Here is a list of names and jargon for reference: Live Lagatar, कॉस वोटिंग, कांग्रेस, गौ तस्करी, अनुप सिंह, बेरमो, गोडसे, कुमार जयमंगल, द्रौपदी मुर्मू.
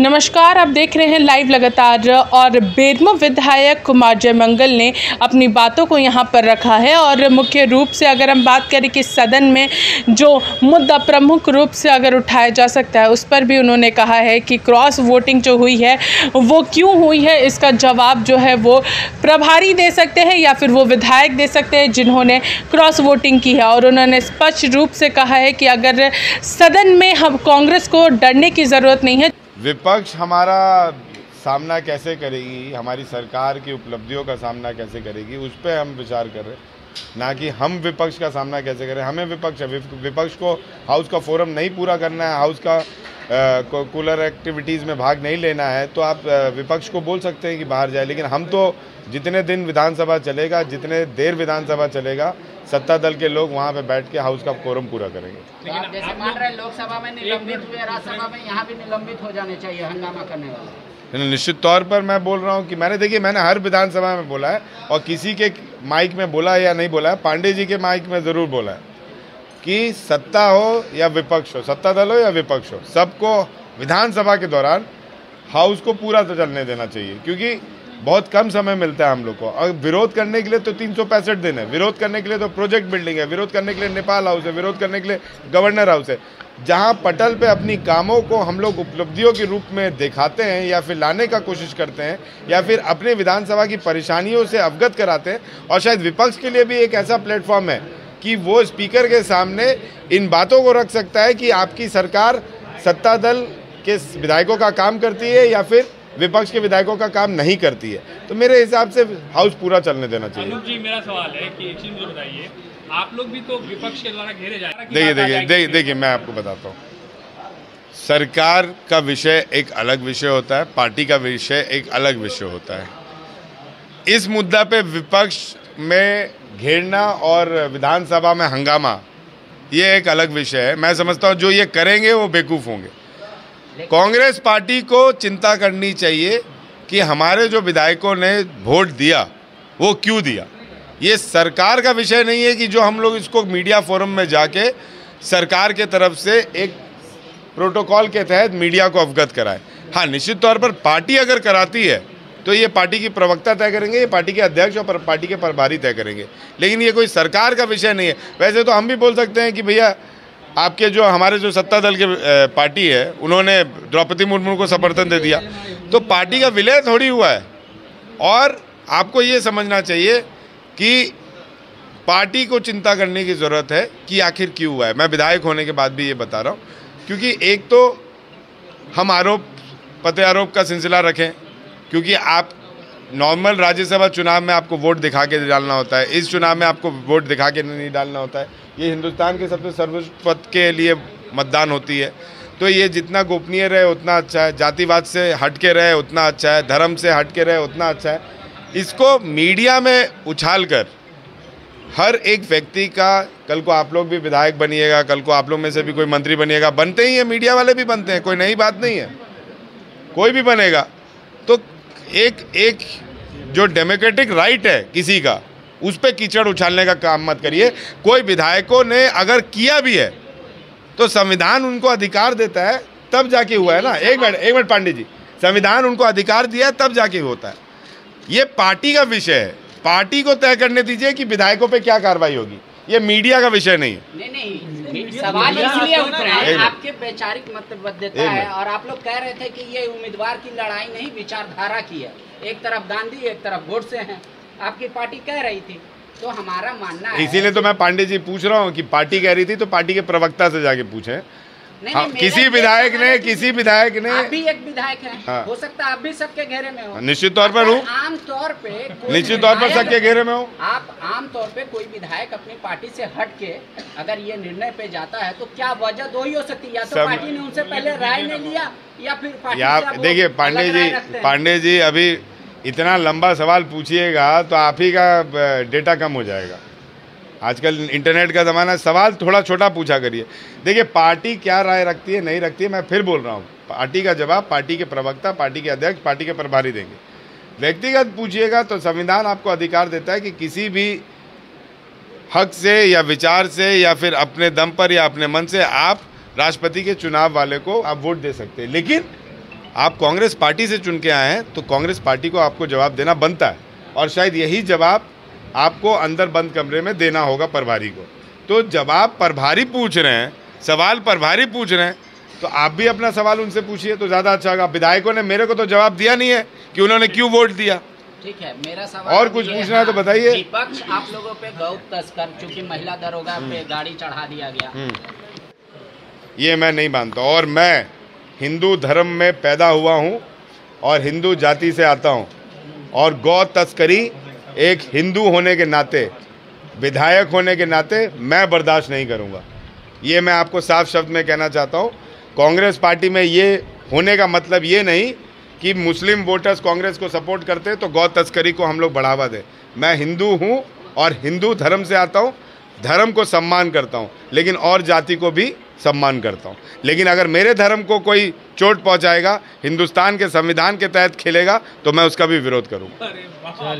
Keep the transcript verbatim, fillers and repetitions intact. नमस्कार, आप देख रहे हैं लाइव लगातार। और बेरमो विधायक कुमार जयमंगल ने अपनी बातों को यहाँ पर रखा है। और मुख्य रूप से अगर हम बात करें कि सदन में जो मुद्दा प्रमुख रूप से अगर उठाया जा सकता है, उस पर भी उन्होंने कहा है कि क्रॉस वोटिंग जो हुई है वो क्यों हुई है, इसका जवाब जो है वो प्रभारी दे सकते हैं या फिर वो विधायक दे सकते हैं जिन्होंने क्रॉस वोटिंग की है। और उन्होंने स्पष्ट रूप से कहा है कि अगर सदन में हम कांग्रेस को डरने की ज़रूरत नहीं है। विपक्ष हमारा सामना कैसे करेगी, हमारी सरकार की उपलब्धियों का सामना कैसे करेगी, उस पर हम विचार कर रहे हैं, ना कि हम विपक्ष का सामना कैसे करें। हमें विपक्ष विपक्ष को हाउस का फोरम नहीं पूरा करना है, हाउस का कूलर एक्टिविटीज़ में भाग नहीं लेना है, तो आप विपक्ष को बोल सकते हैं कि बाहर जाए। लेकिन हम तो जितने दिन विधानसभा चलेगा, जितने देर विधानसभा चलेगा, सत्ता दल के लोग वहाँ पे बैठ के हाउस का कोरम पूरा करेंगे। लेकिन आप जैसे मान रहे हैं लोकसभा में निलंबित हुए, राज्यसभा में यहाँ भी निलंबित हो जाने चाहिए हंगामा करने वाले। निश्चित तौर पर मैं बोल रहा हूँ कि मैंने देखिए मैंने हर विधानसभा में बोला है, और किसी के माइक में बोला है या नहीं बोला है, पांडे जी के माइक में ज़रूर बोला है कि सत्ता हो या विपक्ष हो, सत्ता दल हो या विपक्ष हो, सबको विधानसभा के दौरान हाउस को पूरा तो चलने देना चाहिए, क्योंकि बहुत कम समय मिलता है हम लोग को। और विरोध करने के लिए तो तीन सौ पैंसठ दिन है, विरोध करने के लिए तो प्रोजेक्ट बिल्डिंग है, विरोध करने के लिए नेपाल हाउस है, विरोध करने के लिए गवर्नर हाउस है, जहां पटल पे अपनी कामों को हम लोग उपलब्धियों के रूप में दिखाते हैं या फिर लाने का कोशिश करते हैं या फिर अपने विधानसभा की परेशानियों से अवगत कराते हैं। और शायद विपक्ष के लिए भी एक ऐसा प्लेटफॉर्म है कि वो स्पीकर के सामने इन बातों को रख सकता है कि आपकी सरकार सत्ता दल के विधायकों का काम करती है या फिर विपक्ष के विधायकों का काम नहीं करती है। तो मेरे हिसाब से हाउस पूरा चलने देना चाहिए। अनुप जी, मेरा सवाल है कि एक चीज बताइए, आप लोग भी तो विपक्ष के द्वारा घेरे जा रहे हैं। देखिए देखिए देखिए देखिए मैं आपको बताता हूँ, सरकार का विषय एक अलग विषय होता है, पार्टी का विषय एक अलग विषय होता है। इस मुद्दा पे विपक्ष में घेरना और विधानसभा में हंगामा, ये एक अलग विषय है। मैं समझता हूँ जो ये करेंगे वो बेवकूफ़ होंगे। कांग्रेस पार्टी को चिंता करनी चाहिए कि हमारे जो विधायकों ने वोट दिया वो क्यों दिया। ये सरकार का विषय नहीं है कि जो हम लोग इसको मीडिया फोरम में जाके सरकार के तरफ से एक प्रोटोकॉल के तहत मीडिया को अवगत कराए। हाँ, निश्चित तौर पर पार्टी अगर कराती है तो ये पार्टी की प्रवक्ता तय करेंगे, ये पार्टी के अध्यक्ष और पार्टी के प्रभारी तय करेंगे, लेकिन ये कोई सरकार का विषय नहीं है। वैसे तो हम भी बोल सकते हैं कि भैया आपके जो हमारे जो सत्ता दल के पार्टी है उन्होंने द्रौपदी मुर्मू को समर्थन दे दिया, तो पार्टी का विलय थोड़ी हुआ है। और आपको ये समझना चाहिए कि पार्टी को चिंता करने की ज़रूरत है कि आखिर क्यों हुआ है। मैं विधायक होने के बाद भी ये बता रहा हूँ, क्योंकि एक तो हम आरोप पते आरोप का सिलसिला रखें, क्योंकि आप नॉर्मल राज्यसभा चुनाव में आपको वोट दिखा के डालना होता है, इस चुनाव में आपको वोट दिखा के नहीं डालना होता है। ये हिंदुस्तान के सबसे सर्वोच्च पद के लिए मतदान होती है, तो ये जितना गोपनीय रहे उतना अच्छा है, जातिवाद से हट के रहे उतना अच्छा है, धर्म से हट के रहे उतना अच्छा है। इसको मीडिया में उछाल कर हर एक व्यक्ति का, कल को आप लोग भी विधायक बनिएगा, कल को आप लोग में से भी कोई मंत्री बनिएगा, बनते ही हैं, मीडिया वाले भी बनते हैं, कोई नई बात नहीं है, कोई भी बनेगा। तो एक एक जो डेमोक्रेटिक राइट है किसी का, उस पर कीचड़ उछालने का काम मत करिए। कोई विधायकों ने अगर किया भी है तो संविधान उनको अधिकार देता है, तब जाके हुआ है ना। एक मिनट एक मिनट पांडे जी, संविधान उनको अधिकार दिया है तब जाके होता है। ये पार्टी का विषय है, पार्टी को तय करने दीजिए कि विधायकों पे क्या कार्रवाई होगी, ये मीडिया का विषय नहीं है। नहीं नहीं, सवाल इसलिए उठ रहा है, आपके वैचारिक मतभेदता है। और आप लोग कह रहे थे कि ये उम्मीदवार की लड़ाई नहीं विचारधारा की है, एक तरफ गांधी एक तरफ गोडसे हैं, आपकी पार्टी कह रही थी, तो हमारा मानना है, इसीलिए तो मैं पांडे जी पूछ रहा हूँ कि पार्टी कह रही थी, तो पार्टी के प्रवक्ता से जाके पूछे। नहीं, हाँ, नहीं, किसी विधायक ने किसी विधायक ने आप भी एक विधायक है, हाँ, हो सकता है आप भी सबके घेरे में हो। निश्चित तौर पर हूँ, आम तौर पे निश्चित तौर पर सबके घेरे में हो आप। आम तौर पे कोई विधायक अपनी पार्टी से हट के अगर ये निर्णय पे जाता है तो क्या वजह दो ही हो सकती है, या तो पार्टी ने उनसे पहले राय नहीं लिया या फिर पार्टी। देखिए पांडे जी पांडे जी अभी इतना लंबा सवाल पूछिएगा तो आप ही का डेटा कम हो जाएगा। आजकल इंटरनेट का ज़माना है, सवाल थोड़ा छोटा पूछा करिए। देखिए पार्टी क्या राय रखती है नहीं रखती है, मैं फिर बोल रहा हूँ, पार्टी का जवाब पार्टी के प्रवक्ता, पार्टी के अध्यक्ष, पार्टी के प्रभारी देंगे। व्यक्तिगत पूछिएगा तो संविधान आपको अधिकार देता है कि किसी भी हक से या विचार से या फिर अपने दम पर या अपने मन से आप राष्ट्रपति के चुनाव वाले को आप वोट दे सकते हैं। लेकिन आप कांग्रेस पार्टी से चुन के आए हैं तो कांग्रेस पार्टी को आपको जवाब देना बनता है, और शायद यही जवाब आपको अंदर बंद कमरे में देना होगा प्रभारी को। तो जवाब प्रभारी पूछ रहे हैं, सवाल प्रभारी पूछ रहे हैं, तो आप भी अपना सवाल उनसे पूछिए तो ज़्यादा अच्छा होगा। विधायकों ने मेरे को तो जवाब दिया नहीं है कि उन्होंने क्यों वोट दिया। ठीक है, मेरा सवाल और कुछ पूछना है तो बताइए। विपक्ष आप लोगों पे गौ तस्कर, चूंकि महिला दरोगा पे गाड़ी चढ़ा दिया गया, ये मैं नहीं मानता। और मैं हिंदू धर्म में पैदा हुआ हूँ और हिंदू जाति से आता हूँ, और गौ तस्करी एक हिंदू होने के नाते, विधायक होने के नाते मैं बर्दाश्त नहीं करूँगा। ये मैं आपको साफ शब्द में कहना चाहता हूँ। कांग्रेस पार्टी में ये होने का मतलब ये नहीं कि मुस्लिम वोटर्स कांग्रेस को सपोर्ट करते तो गौ तस्करी को हम लोग बढ़ावा दें। मैं हिंदू हूँ और हिंदू धर्म से आता हूँ, धर्म को सम्मान करता हूँ, लेकिन और जाति को भी सम्मान करता हूँ। लेकिन अगर मेरे धर्म को कोई चोट पहुँचाएगा, हिंदुस्तान के संविधान के तहत खेलेगा, तो मैं उसका भी विरोध करूँगा।